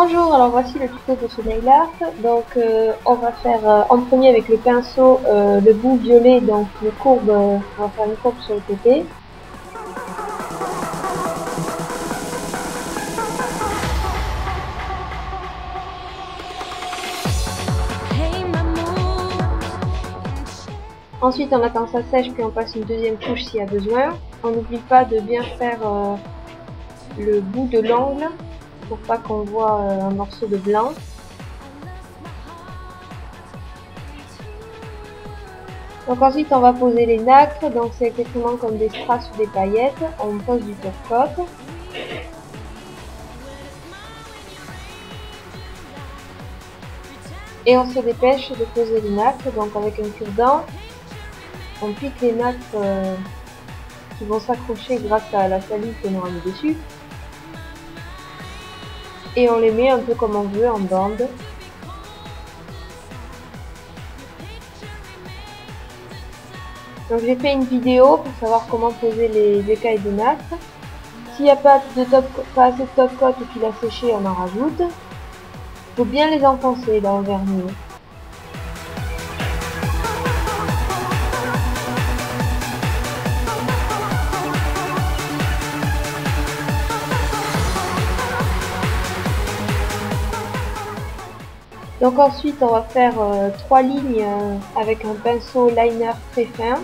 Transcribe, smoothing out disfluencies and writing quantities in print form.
Bonjour, alors voici le tuto de ce nail art. Donc on va faire en premier avec le pinceau le bout violet, donc les courbes, on va faire une courbe sur le côté. Ensuite on attend ça sèche puis on passe une deuxième couche s'il y a besoin. On n'oublie pas de bien faire le bout de l'angle pour pas qu'on voit un morceau de blanc. Donc ensuite on va poser les nacres, donc c'est exactement comme des strass ou des paillettes, on pose du top-coat. Et on se dépêche de poser les nacres, donc avec un cure-dent. On pique les nacres qui vont s'accrocher grâce à la salive que nous ramène dessus. Et on les met un peu comme on veut, en bande. Donc j'ai fait une vidéo pour savoir comment poser les écailles de nacre. S'il n'y a pas assez de top coat ou qu'il a séché, on en rajoute. Faut bien les enfoncer dans le vernis. Donc ensuite on va faire trois lignes avec un pinceau liner très fin.